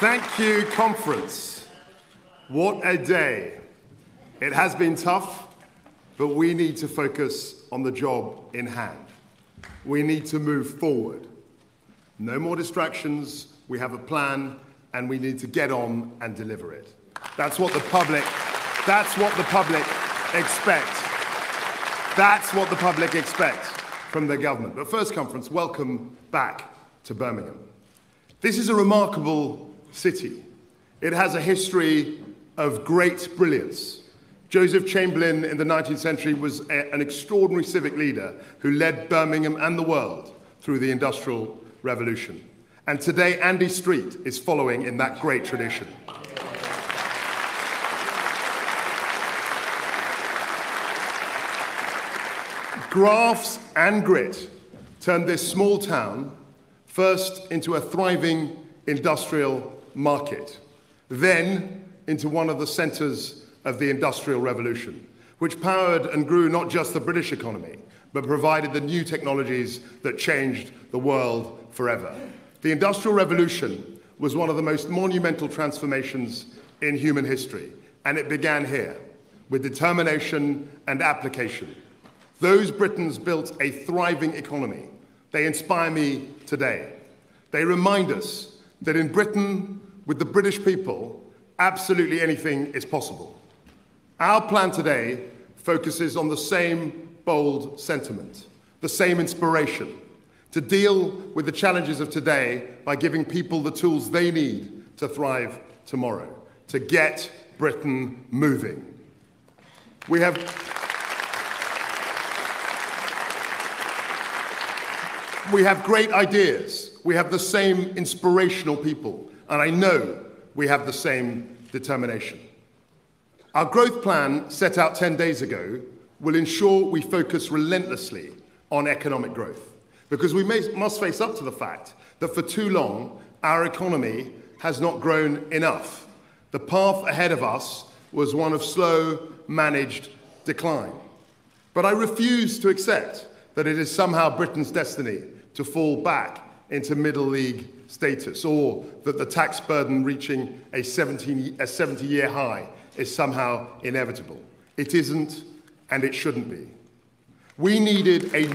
Thank you, conference. What a day. It has been tough, but we need to focus on the job in hand. We need to move forward. No more distractions. We have a plan, and we need to get on and deliver it. That's what the public expects. That's what the public expects from their government. But first, conference, welcome back to Birmingham. This is a remarkable city. It has a history of great brilliance. Joseph Chamberlain in the 19th century was an extraordinary civic leader who led Birmingham and the world through the Industrial Revolution. And today, Andy Street is following in that great tradition. Grafts and grit turned this small town first into a thriving industrial market, then into one of the centres of the Industrial Revolution, which powered and grew not just the British economy, but provided the new technologies that changed the world forever. The Industrial Revolution was one of the most monumental transformations in human history, and it began here, with determination and application. Those Britons built a thriving economy. They inspire me today. They remind us that in Britain, with the British people, absolutely anything is possible. Our plan today focuses on the same bold sentiment, the same inspiration, to deal with the challenges of today by giving people the tools they need to thrive tomorrow, to get Britain moving. We have great ideas. We have the same inspirational people, and I know we have the same determination. Our growth plan, set out 10 days ago, will ensure we focus relentlessly on economic growth, because we must face up to the fact that for too long, our economy has not grown enough. The path ahead of us was one of slow, managed decline. But I refuse to accept that it is somehow Britain's destiny to fall back into middle league status, or that the tax burden reaching a 70-year high is somehow inevitable. It isn't, and it shouldn't be. We needed a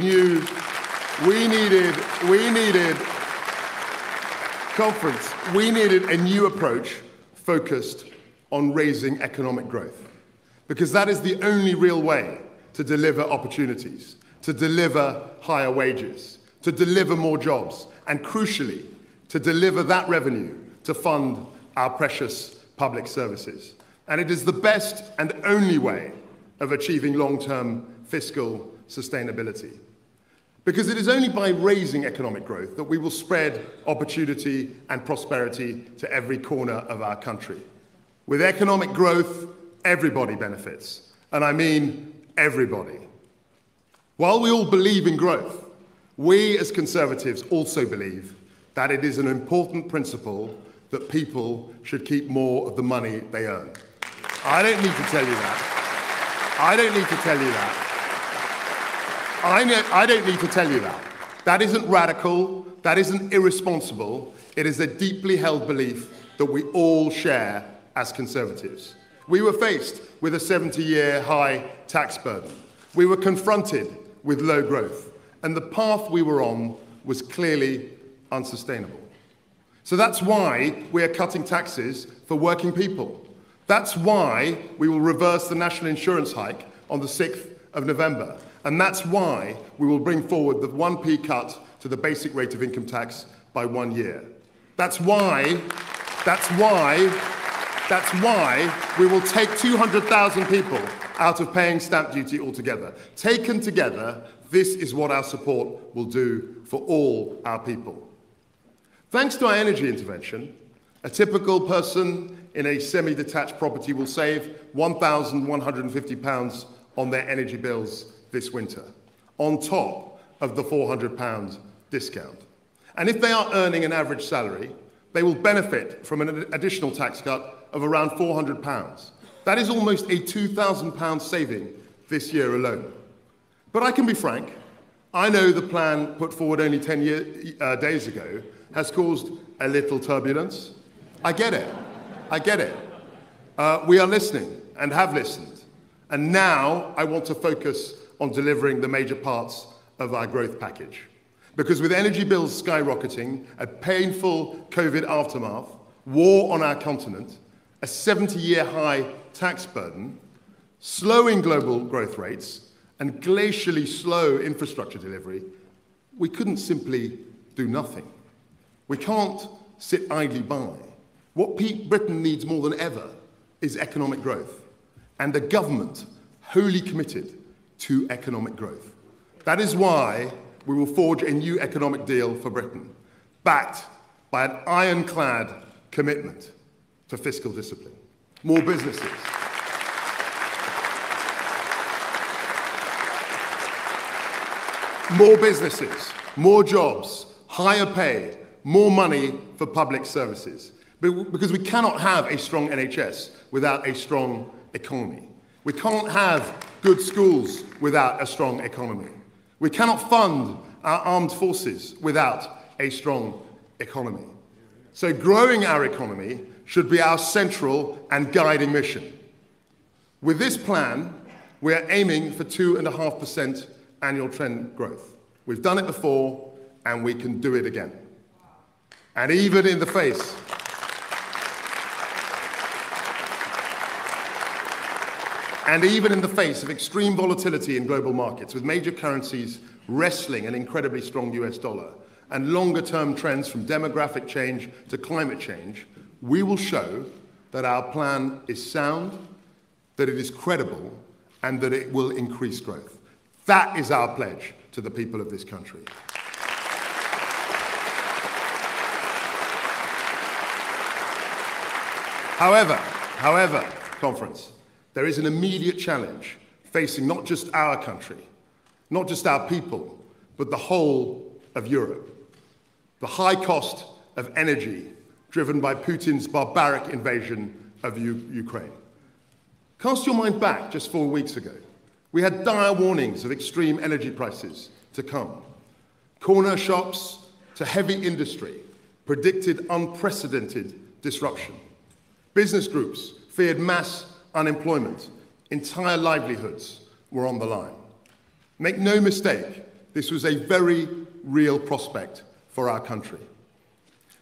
new approach focused on raising economic growth, because that is the only real way to deliver opportunities, to deliver higher wages, to deliver more jobs, and crucially, to deliver that revenue to fund our precious public services. And it is the best and only way of achieving long-term fiscal sustainability. Because it is only by raising economic growth that we will spread opportunity and prosperity to every corner of our country. With economic growth, everybody benefits, and I mean everybody. While we all believe in growth, we as Conservatives also believe that it is an important principle that people should keep more of the money they earn. I don't need to tell you that. I don't need to tell you that. That isn't radical. That isn't irresponsible. It is a deeply held belief that we all share as Conservatives. We were faced with a 70-year high tax burden. We were confronted with low growth. And the path we were on was clearly unsustainable. So that's why we are cutting taxes for working people. That's why we will reverse the national insurance hike on the 6th of November. And that's why we will bring forward the 1p cut to the basic rate of income tax by 1 year. That's why we will take 200,000 people out of paying stamp duty altogether. Taken together, this is what our support will do for all our people. Thanks to our energy intervention, a typical person in a semi-detached property will save £1,150 on their energy bills this winter, on top of the £400 discount. And if they are earning an average salary, they will benefit from an additional tax cut of around £400. That is almost a £2,000 saving this year alone. But I can be frank, I know the plan put forward only 10 days ago has caused a little turbulence. I get it. I get it. We are listening and have listened. And now I want to focus on delivering the major parts of our growth package. Because with energy bills skyrocketing, a painful COVID aftermath, war on our continent, a 70-year high tax burden, slowing global growth rates, and glacially slow infrastructure delivery, we couldn't simply do nothing. We can't sit idly by. What Britain needs more than ever is economic growth, and a government wholly committed to economic growth. That is why we will forge a new economic deal for Britain, backed by an ironclad commitment to fiscal discipline. More businesses. More businesses, more jobs, higher pay, more money for public services. Because we cannot have a strong NHS without a strong economy. We can't have good schools without a strong economy. We cannot fund our armed forces without a strong economy. So growing our economy should be our central and guiding mission. With this plan, we are aiming for 2.5% annual trend growth. We've done it before, and we can do it again. And even in the face of extreme volatility in global markets, with major currencies wrestling an incredibly strong US dollar, and longer-term trends from demographic change to climate change, we will show that our plan is sound, that it is credible, and that it will increase growth. That is our pledge to the people of this country. However, Conference, there is an immediate challenge facing not just our country, not just our people, but the whole of Europe. The high cost of energy driven by Putin's barbaric invasion of Ukraine. Cast your mind back just 4 weeks ago. We had dire warnings of extreme energy prices to come. Corner shops to heavy industry predicted unprecedented disruption. Business groups feared mass unemployment, entire livelihoods were on the line. Make no mistake, this was a very real prospect for our country.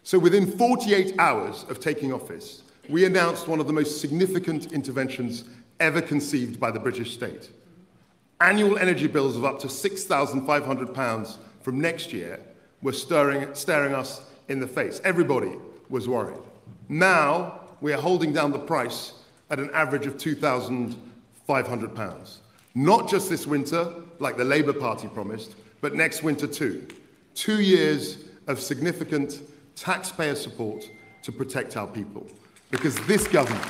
So within 48 hours of taking office, we announced one of the most significant interventions ever conceived by the British state. Annual energy bills of up to £6,500 from next year were staring us in the face. Everybody was worried. Now we are holding down the price at an average of £2,500. Not just this winter, like the Labour Party promised, but next winter too. 2 years of significant taxpayer support to protect our people. Because this government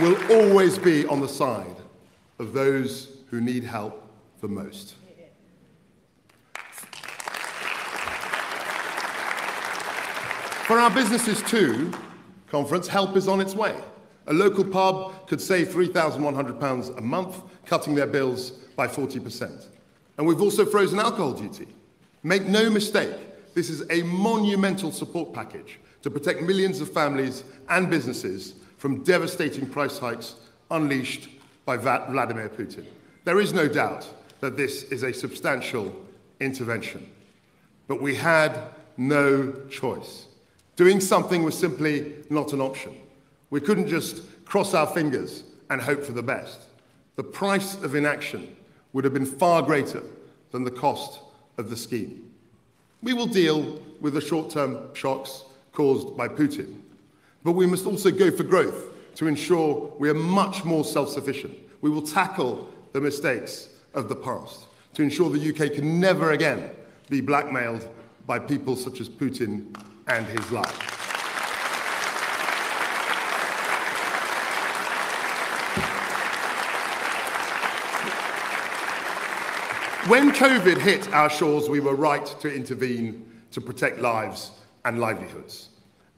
will always be on the side of those who need help the most. For our businesses too, Conference, help is on its way. A local pub could save £3,100 a month, cutting their bills by 40%. And we've also frozen alcohol duty. Make no mistake, this is a monumental support package to protect millions of families and businesses from devastating price hikes unleashed by Vladimir Putin. There is no doubt that this is a substantial intervention. But we had no choice. Doing something was simply not an option. We couldn't just cross our fingers and hope for the best. The price of inaction would have been far greater than the cost of the scheme. We will deal with the short-term shocks caused by Putin, but we must also go for growth to ensure we are much more self-sufficient. We will tackle the mistakes of the past to ensure the UK can never again be blackmailed by people such as Putin and his life. When COVID hit our shores, we were right to intervene to protect lives and livelihoods.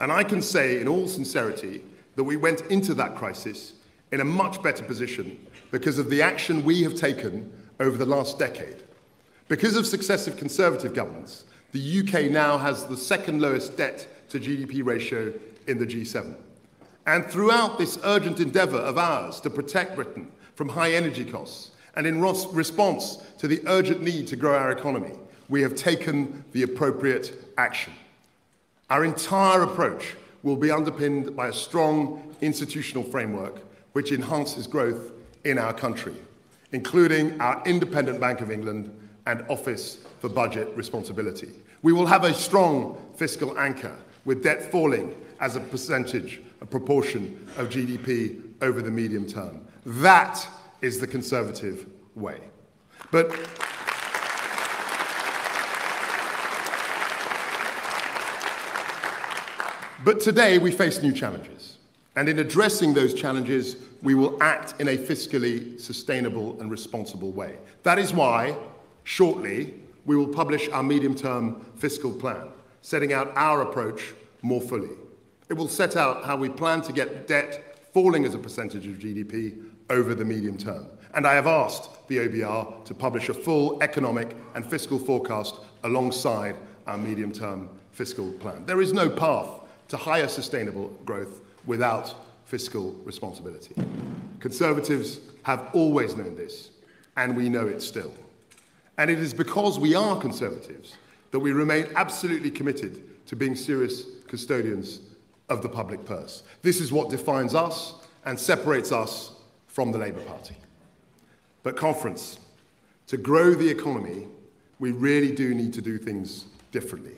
And I can say in all sincerity that we went into that crisis in a much better position because of the action we have taken over the last decade. Because of successive Conservative governments, the UK now has the second lowest debt to GDP ratio in the G7. And throughout this urgent endeavour of ours to protect Britain from high energy costs, and in response to the urgent need to grow our economy, we have taken the appropriate action. Our entire approach will be underpinned by a strong institutional framework which enhances growth in our country, including our independent Bank of England and Office for Budget Responsibility. We will have a strong fiscal anchor, with debt falling as a percentage, a proportion of GDP over the medium term. That is the Conservative way. But today we face new challenges, and in addressing those challenges, we will act in a fiscally sustainable and responsible way. That is why, shortly, we will publish our medium-term fiscal plan, setting out our approach more fully. It will set out how we plan to get debt falling as a percentage of GDP over the medium term. And I have asked the OBR to publish a full economic and fiscal forecast alongside our medium-term fiscal plan. There is no path to higher sustainable growth without fiscal responsibility. Conservatives have always known this, and we know it still. And it is because we are Conservatives that we remain absolutely committed to being serious custodians of the public purse. This is what defines us and separates us from the Labour Party. But conference, to grow the economy, we really do need to do things differently.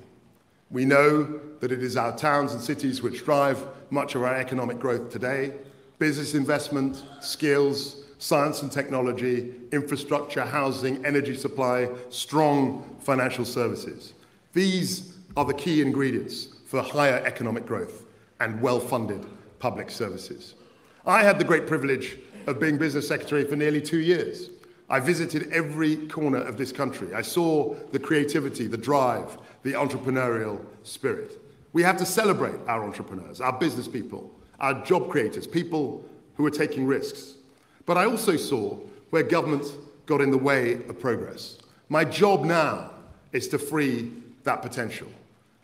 We know that it is our towns and cities which drive much of our economic growth today. Business investment, skills, science and technology, infrastructure, housing, energy supply, strong financial services. These are the key ingredients for higher economic growth and well-funded public services. I had the great privilege of being Business Secretary for nearly 2 years. I visited every corner of this country. I saw the creativity, the drive, the entrepreneurial spirit. We have to celebrate our entrepreneurs, our business people, our job creators, people who are taking risks. But I also saw where government got in the way of progress. My job now is to free that potential.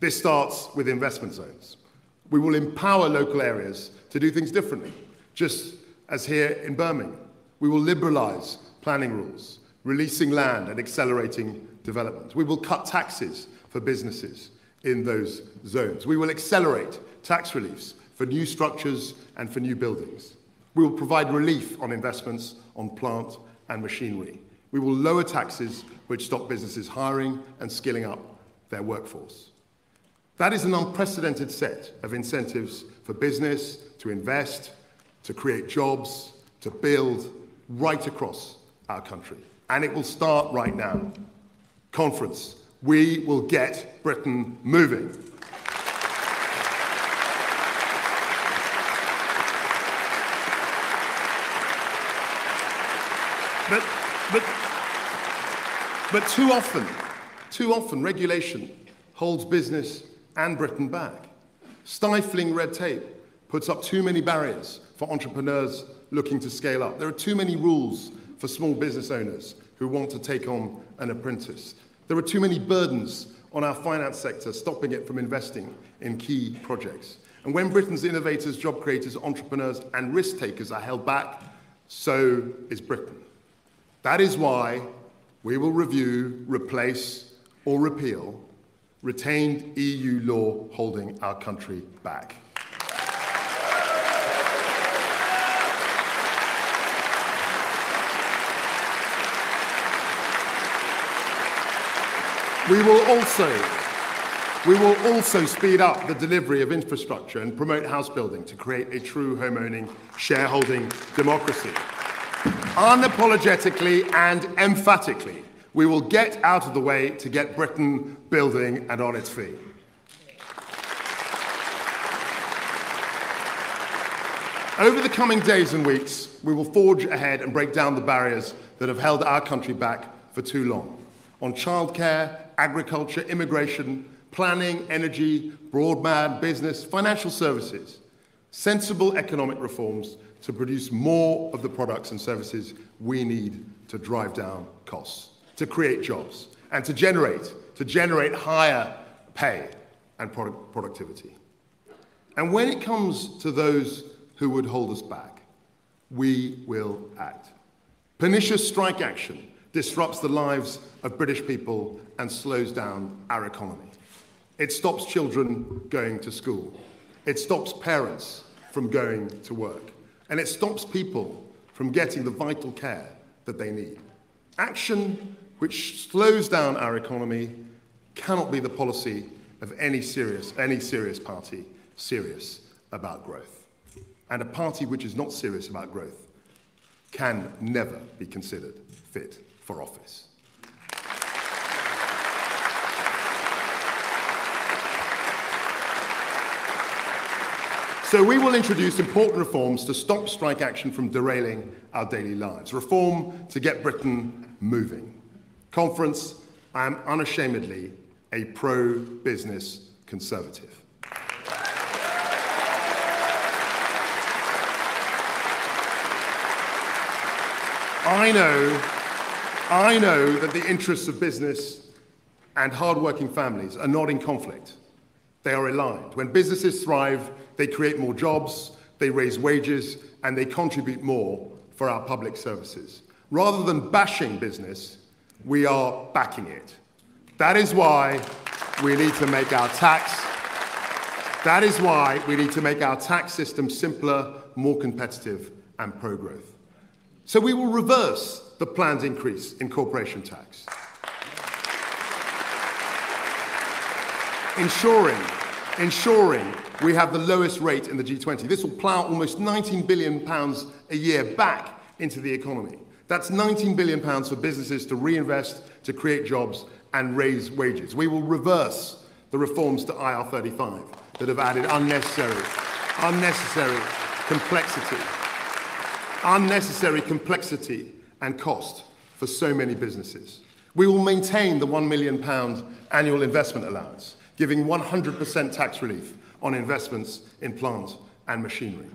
This starts with investment zones. We will empower local areas to do things differently, just as here in Birmingham. We will liberalise planning rules, releasing land and accelerating development. We will cut taxes for businesses in those zones. We will accelerate tax reliefs for new structures and for new buildings. We will provide relief on investments on plant and machinery. We will lower taxes which stop businesses hiring and skilling up their workforce. That is an unprecedented set of incentives for business to invest, to create jobs, to build right across our country. And it will start right now. Conference, we will get Britain moving. But too often regulation holds business and Britain back. Stifling red tape puts up too many barriers for entrepreneurs looking to scale up. There are too many rules for small business owners who want to take on an apprentice. There are too many burdens on our finance sector, stopping it from investing in key projects. And when Britain's innovators, job creators, entrepreneurs and risk takers are held back, so is Britain. That is why we will review, replace or repeal retained EU law holding our country back. We will also speed up the delivery of infrastructure and promote house building to create a true homeowning, shareholding democracy. Unapologetically and emphatically, we will get out of the way to get Britain building and on its feet. Over the coming days and weeks, we will forge ahead and break down the barriers that have held our country back for too long on childcare, agriculture, immigration, planning, energy, broadband, business, financial services. sensible economic reforms to produce more of the products and services we need to drive down costs, to create jobs, and to generate higher pay and productivity. And when it comes to those who would hold us back, we will act. Pernicious strike action disrupts the lives of British people and slows down our economy. It stops children going to school. It stops parents from going to work. And it stops people from getting the vital care that they need. Action which slows down our economy cannot be the policy of any serious party serious about growth. And a party which is not serious about growth can never be considered fit for office. So we will introduce important reforms to stop strike action from derailing our daily lives. Reform to get Britain moving. Conference, I am unashamedly a pro-business Conservative. I know that the interests of business and hard-working families are not in conflict. They are aligned. When businesses thrive, they create more jobs, they raise wages, and they contribute more for our public services. Rather than bashing business, we are backing it. That is why we need to make our tax system simpler, more competitive, and pro-growth. So we will reverse the planned increase in corporation tax, ensuring we have the lowest rate in the G20. This will plough almost £19 billion a year back into the economy. That's £19 billion for businesses to reinvest, to create jobs and raise wages. We will reverse the reforms to IR35 that have added unnecessary complexity and cost for so many businesses. We will maintain the £1 million annual investment allowance, giving 100% tax relief on investments in plant and machinery.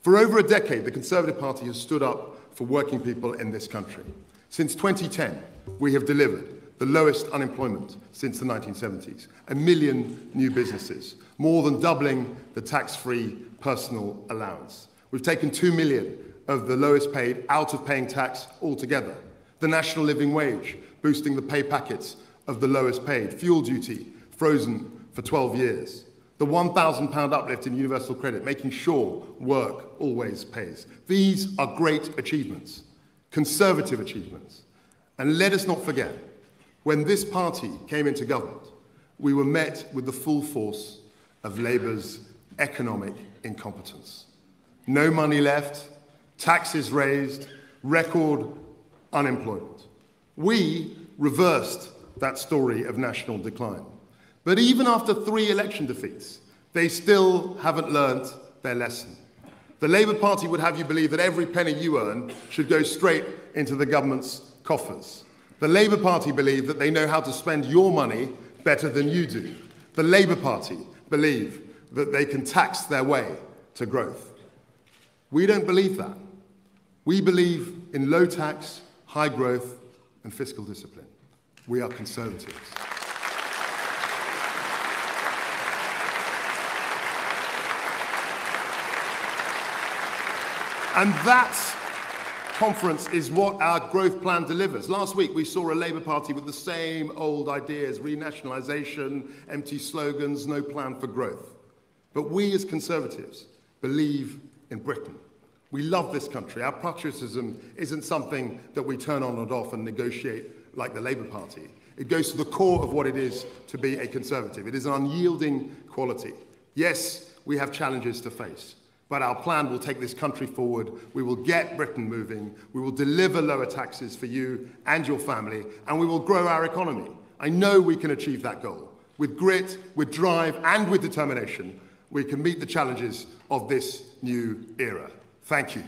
For over a decade, the Conservative Party has stood up for working people in this country. Since 2010, we have delivered the lowest unemployment since the 1970s, 1 million new businesses, more than doubling the tax-free personal allowance. We've taken 2 million of the lowest paid out of paying tax altogether. The national living wage, boosting the pay packets of the lowest paid. Fuel duty, frozen for 12 years. The £1,000 uplift in universal credit, making sure work always pays. These are great achievements, Conservative achievements. And let us not forget, when this party came into government, we were met with the full force of Labour's economic incompetence. No money left, taxes raised, record unemployment. We reversed that story of national decline. But even after 3 election defeats, they still haven't learnt their lesson. The Labour Party would have you believe that every penny you earn should go straight into the government's coffers. The Labour Party believe that they know how to spend your money better than you do. The Labour Party believe that they can tax their way to growth. We don't believe that. We believe in low tax, high growth, and fiscal discipline. We are Conservatives. And that conference is what our growth plan delivers. Last week, we saw a Labour Party with the same old ideas, renationalisation, empty slogans, no plan for growth. But we as Conservatives believe in Britain. We love this country. Our patriotism isn't something that we turn on and off and negotiate like the Labour Party. It goes to the core of what it is to be a Conservative. It is an unyielding quality. Yes, we have challenges to face. But our plan will take this country forward. We will get Britain moving. We will deliver lower taxes for you and your family. And we will grow our economy. I know we can achieve that goal. With grit, with drive, and with determination, we can meet the challenges of this new era. Thank you.